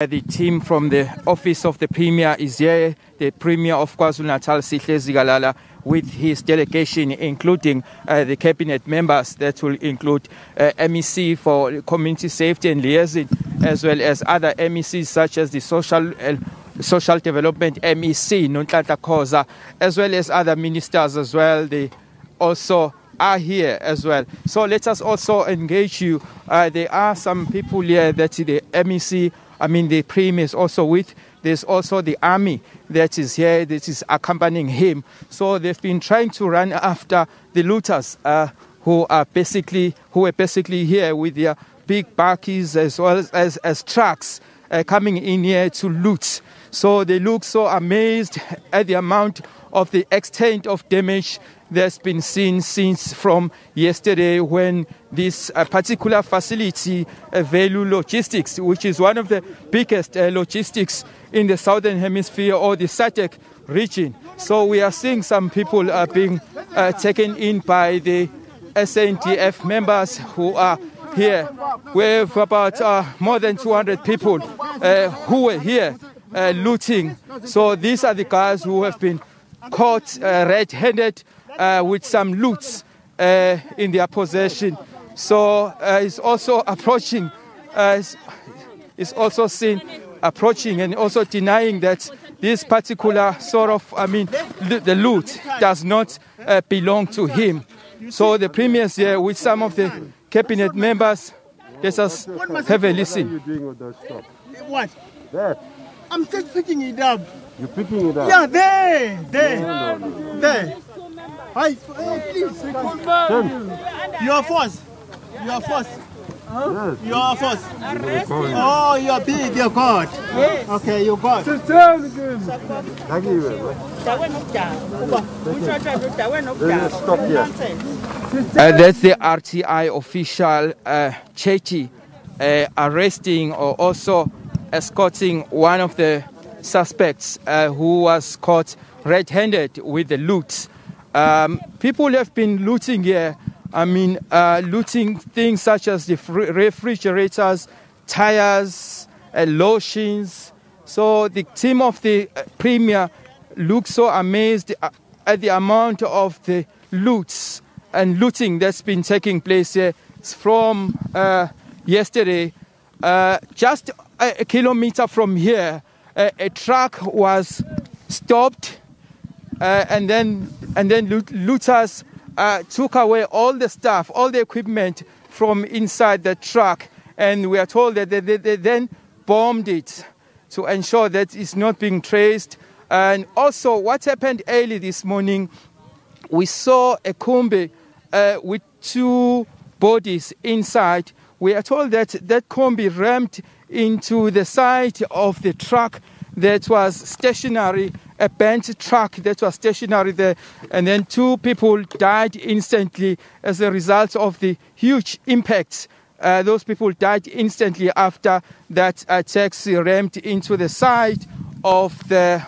The team from the office of the Premier is here, the Premier of KwaZulu-Natal, Sihle Zikalala, with his delegation, including the cabinet members. That will include MEC for community safety and liaison, as well as other MECs such as the social development MEC, Nonhlanhla Khoza, as well as other ministers as well. They also are here as well. So let us also engage you. There are some people here that the MEC, the Premier is also with. There's also the army that is here, that is accompanying him. So they've been trying to run after the looters who were basically here with their big barkies as well as trucks coming in here to loot. So they look so amazed at the amount of the extent of damage that's been seen since from yesterday, when this particular facility, Value Logistics, which is one of the biggest logistics in the Southern Hemisphere or the SADC region. So we are seeing some people are being taken in by the SANDF members who are here. We have about more than 200 people who were here looting. So these are the guys who have been caught red-handed with some loots in their possession. So is also seen approaching and also denying that this particular sort of, the loot does not belong to him. So the Premier is here with some of the cabinet members. Let us have a listen. What are you doing with that stuff? What? That. I'm just picking it up. You're picking it up? Yeah, there, no. There. Hi, please, you are forced. You are forced. Huh? Yes. You are forced. Oh, you are big, you are God. Yes. Okay, you are God. Thank you very much. Stop here. That's the RTI official, Chechi, arresting or also escorting one of the suspects who was caught red-handed with the loot. People have been looting here, looting things such as the refrigerators, tires, lotions. So the team of the Premier looks so amazed at the amount of the loots and looting that's been taking place here from yesterday. Just a kilometer from here, a truck was stopped, and then looters took away all the stuff, all the equipment from inside the truck, and we are told that they then bombed it to ensure that it's not being traced. And also, what happened early this morning, we saw a kombi with two bodies inside. We are told that that kombi rammed into the side of the truck that was stationary, a bent truck that was stationary there, and then two people died instantly as a result of the huge impact. Those people died instantly after that taxi rammed into the side of the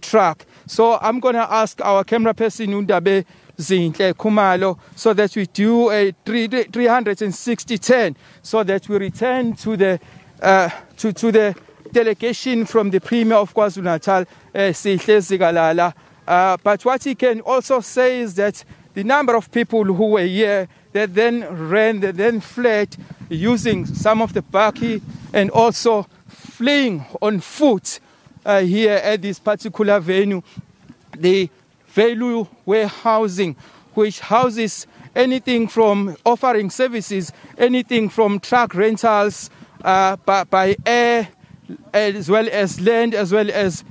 truck. So I'm going to ask our camera person, Undabe Zinhle Khumalo, so that we do a 360-10, so that we return to the to the delegation from the Premier of KwaZulu-Natal, Sihle Zikalala. But what he can also say is that the number of people who were here, that then ran, that then fled, using some of the baki and also fleeing on foot here at this particular venue, the Value Warehousing, which houses anything from offering services, anything from truck rentals, by air, as well as land, as well as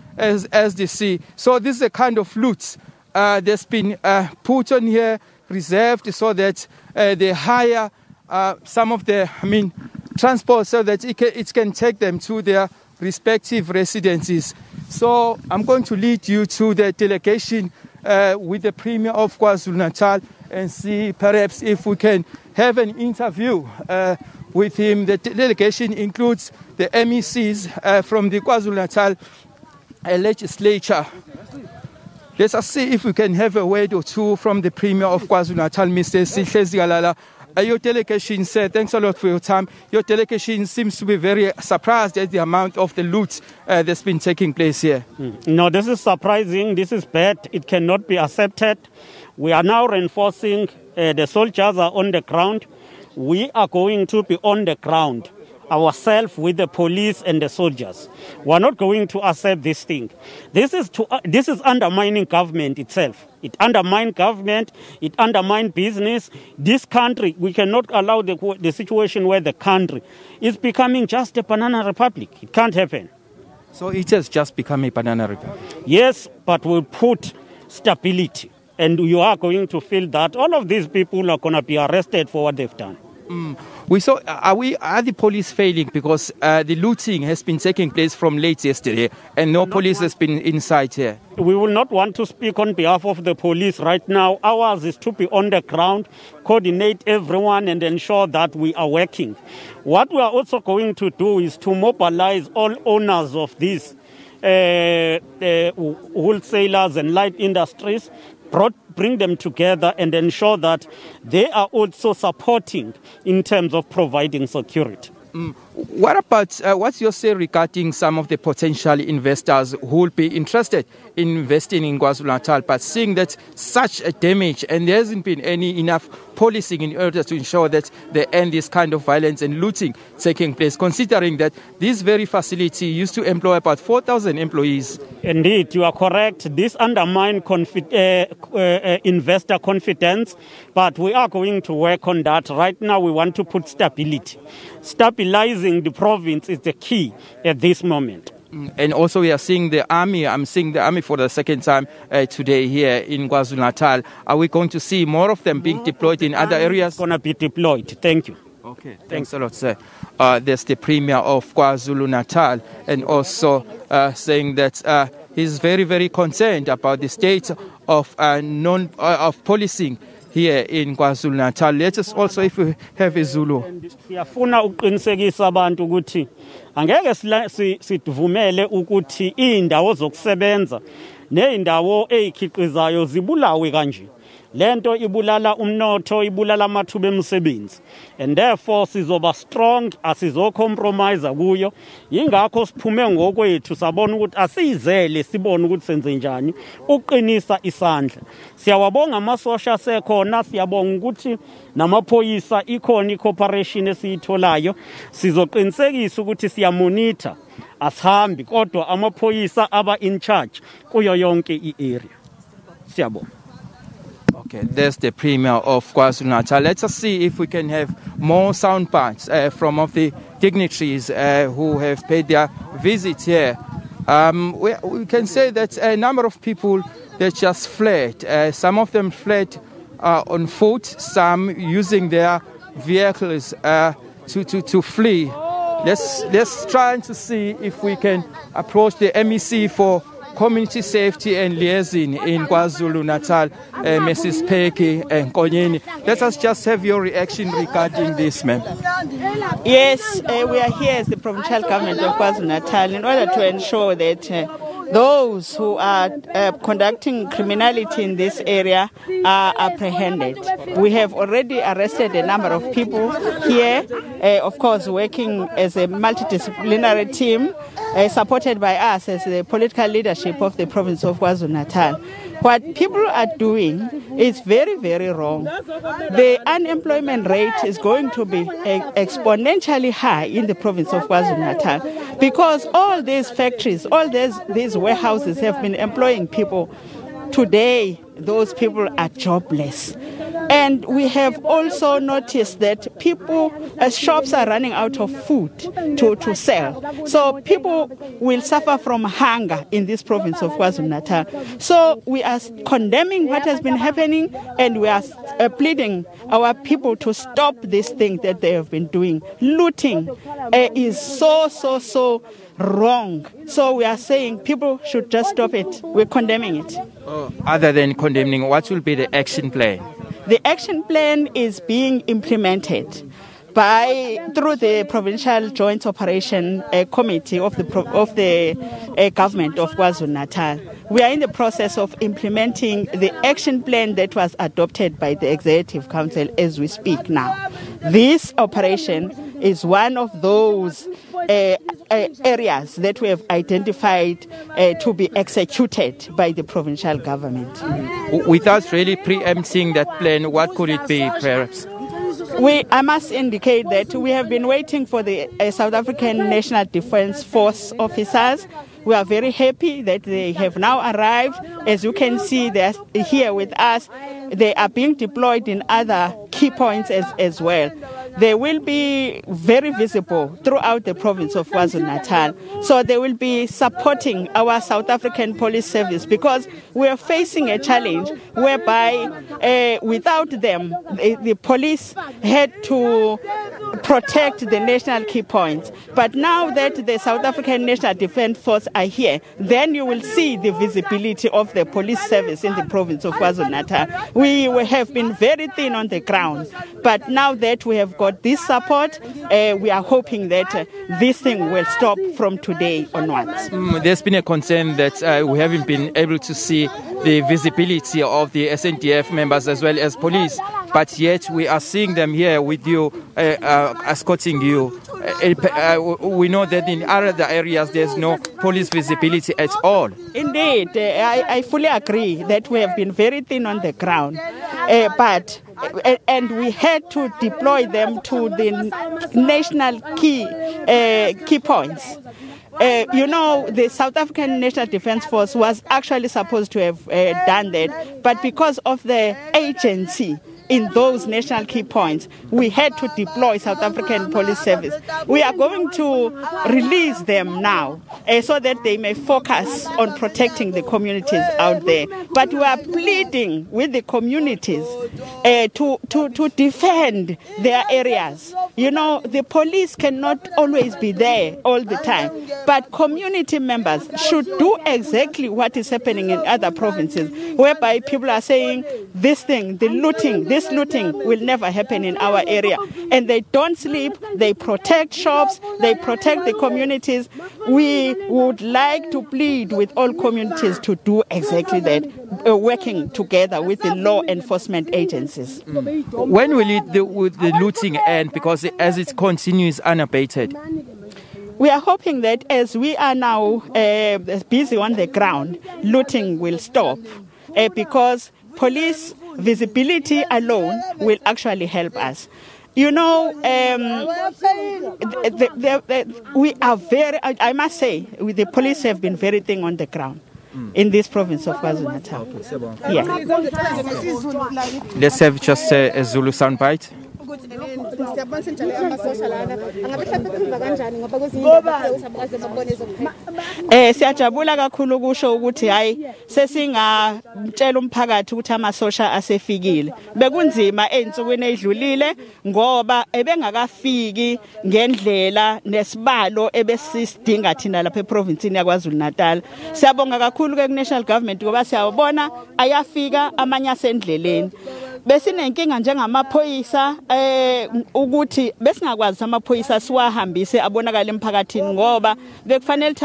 the sea. So this is a kind of loot that's been put on here, reserved, so that they hire some of the transport, so that it can take them to their respective residences. So I'm going to lead you to the delegation with the Premier of KwaZulu-Natal and see perhaps if we can have an interview with him. The delegation includes the MECs from the KwaZulu-Natal legislature. Let us see if we can have a word or two from the Premier of KwaZulu-Natal, Mr. Sihle Zikalala, Your delegation said, thanks a lot for your time. Your delegation seems to be very surprised at the amount of the loot that's been taking place here. No, this is surprising. This is bad. It cannot be accepted. We are now reinforcing the soldiers are on the ground. We are going to be on the ground ourselves with the police and the soldiers. We are not going to accept this thing. This is undermining government itself. It undermines government. It undermines business. This country, we cannot allow the situation where the country is becoming just a banana republic. It can't happen. So it has just become a banana republic? Yes, but we'll put stability. And you are going to feel that all of these people are going to be arrested for what they've done. We saw. Are the police failing because the looting has been taking place from late yesterday, and no police has been inside here? We will not want to speak on behalf of the police right now. Ours is to be on the ground, coordinate everyone, and ensure that we are working. What we are also going to do is to mobilize all owners of these wholesalers and light industries. Bring them together and ensure that they are also supporting in terms of providing security. What about, what's your say regarding some of the potential investors who will be interested in investing in KwaZulu-Natal, but seeing that such a damage and there hasn't been any enough policing in order to ensure that they end this kind of violence and looting taking place, considering that this very facility used to employ about 4,000 employees? Indeed, you are correct. This undermines investor confidence, but we are going to work on that. Right now, we want to put stability. Stabilizing the province is the key at this moment. And also we are seeing the army. I'm seeing the army for the second time today here in KwaZulu-Natal. Are we going to see more of them being deployed in other areas? It's going to be deployed. Thank you. Okay, thanks a lot, sir. There's the Premier of KwaZulu-Natal and also saying that he's very, very concerned about the state of policing here in KwaZulu-Natal. Let us also, if we have a Zulu. Siyafuna ukuqinisekisa abantu ukuthi angeke sivumele ukuthi indawo zokusebenza neindawo ezikhiqizayo zibulawe kanje. Lento ibulala umnotho, ibulala amathuba emsebenzi. And therefore sizoba strong, asizocompromise kuyo. Yingakho siphume ngokwethu sabona ukuthi asizele sibone ukuthi senze njani uqinisa isandla. Siyawabonga amasosha asekhona, siyabonga ukuthi namaphoyisa ikhona i-cooperation esiyitholayo. Sizoqinisekisa ukuthi siyamonitor asihambi kodwa amaphoyisa aba in charge kuyo yonke i-area. Siyabonga. Okay, there's the Premier of KwaZulu-Natal. Let's just see if we can have more sound bites from of the dignitaries who have paid their visit here. We can say that a number of people that just fled. Some of them fled on foot, some using their vehicles to flee. Let's try to see if we can approach the MEC for Community Safety and Liaison in KwaZulu-Natal, Mrs. Peggy Nkonyeni. Let us just have your reaction regarding this, ma'am. Yes, we are here as the provincial government of KwaZulu-Natal in order to ensure that those who are conducting criminality in this area are apprehended. We have already arrested a number of people here, of course working as a multidisciplinary team supported by us as the political leadership of the province of KwaZulu-Natal. What people are doing is very, very wrong. The unemployment rate is going to be exponentially high in the province of KwaZulu-Natal because all these factories, all these warehouses have been employing people. Today, those people are jobless. And we have also noticed that people, shops are running out of food to sell. So people will suffer from hunger in this province of KwaZulu-Natal. So we are condemning what has been happening and we are pleading our people to stop this thing that they have been doing. Looting is so wrong. So we are saying people should just stop it. We're condemning it. Other than condemning, what will be the action plan? The action plan is being implemented. through the Provincial Joint Operation Committee of the Government of KwaZulu-Natal. We are in the process of implementing the action plan that was adopted by the Executive Council as we speak now. This operation is one of those areas that we have identified to be executed by the provincial government. Without really preempting that plan, what could it be, perhaps? I must indicate that we have been waiting for the South African National Defence Force officers. We are very happy that they have now arrived. As you can see, they are here with us. They are being deployed in other key points as well. They will be very visible throughout the province of KwaZulu-Natal. So they will be supporting our South African Police Service, because we are facing a challenge whereby without them, the police had to protect the national key points. But now that the South African National Defence Force are here, then you will see the visibility of the police service in the province of KwaZulu-Natal. We have been very thin on the ground, but now that we have got this support, we are hoping that this thing will stop from today onwards. There's been a concern that we haven't been able to see the visibility of the SANDF members as well as police, but yet we are seeing them here with you, escorting you. We know that in other areas there's no police visibility at all. Indeed, I fully agree that we have been very thin on the ground, but and we had to deploy them to the national key points. The South African National Defence Force was actually supposed to have done that, but because of the agency in those national key points, we had to deploy South African Police Service. We are going to release them now so that they may focus on protecting the communities out there. But we are pleading with the communities to defend their areas. The police cannot always be there all the time, but community members should do exactly what is happening in other provinces, whereby people are saying this looting will never happen in our area. And they don't sleep, they protect shops, they protect the communities. We would like to plead with all communities to do exactly that, working together with the law enforcement agencies. Mm. When will the looting end? Because as it continues unabated. We are hoping that as we are now busy on the ground, looting will stop because police visibility alone will actually help us. We are very, I must say, the police have been very thin on the ground in this province of KwaZulu-Natal. Yeah. Let's have just a Zulu soundbite. Siyajabula kakhulu ukusho ukuthi hayi sesingatshela umphakathi ukuthi amasosha asefikile. Bekunzima ensukwini edlulile ngoba ebengakafiki ngendlela nesibalo ebesisidinga thina lapha eprovince yaKwaZulu-Natal. Siyabonga kakhulu ke national government ngoba siyabona ayafika amanye asendleleni. Besinenkinga njengamaphoyisa ukuthi besingakwazi amaphoyisa siwahambise abonakala emphakathini ngoba bekufanele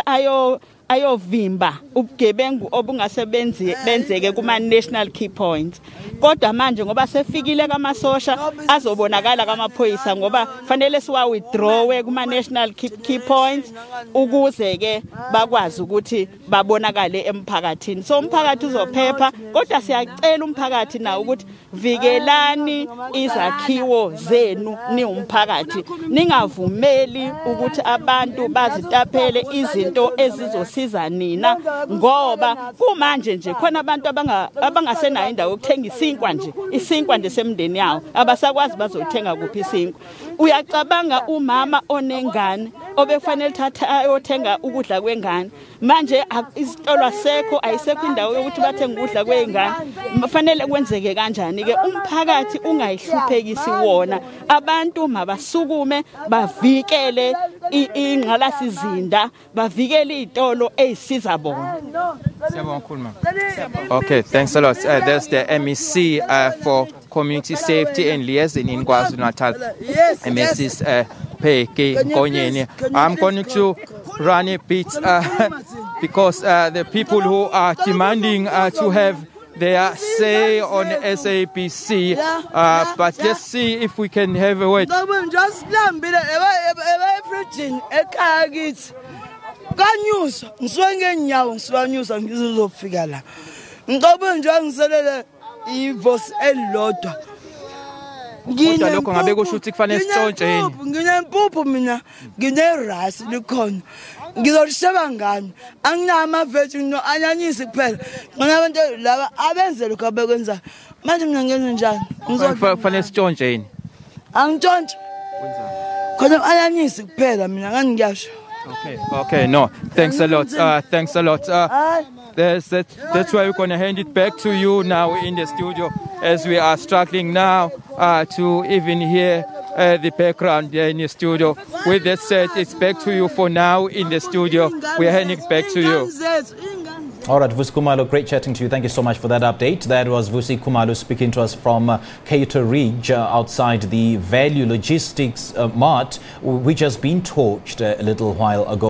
ayovimba ubugebengu obungasebenzi benzeke kuma national key points. Kodwa manje ngoba sefikile kamasosha azobonakala kamaphoyisa ngoba fanele siwa withdrawe kuma national key points ukuze ke bakwazi ukuthi babonakale emphakathini. So umphakathi uzophepha, kodwa siyacela umphakathi na ukuthi vikelani izakhiwo zenu niwumphakathi, ningavumeli ukuthi abantu bazitaphele izinto ezizosiza nina ngoba kumanje nje khona abantu abangasenayo indawo yokuthenga isinkwa nje semndeni yawo abasakwazi bazothenga kuphi isinkwa. Uyacabanga umama onengane obefanele thatha ayothenga ukudla kwengane, manje isitolo sekho ayisekho indawo yokuthi bathenge ukudla kwengane. Kufanele kwenzeke kanjani ke? Umphakathi ungayihluphekisi wona, abantu mabasukume bavikele ingqalasizinda, bavikele izitolo ezisiza bona. Okay, thanks a lot. There's the MEC for Community Safety and Liaison in KwaZulu-Natal, Mrs. Peggy Nkonyeni. I'm going to run a bit because the people who are demanding to have their say on SABC, but let's see if we can have a word. News, Okay, no, thanks a lot, thanks a lot. That's why we're going to hand it back to you now in the studio, as we are struggling now to even hear the background there in the studio. With that said, it's back to you for now in the studio. We're handing it back to you. All right, Vusi Khumalo, great chatting to you. Thank you so much for that update. That was Vusi Khumalo speaking to us from Cato Ridge outside the Value Logistics Mart, which has been torched a little while ago.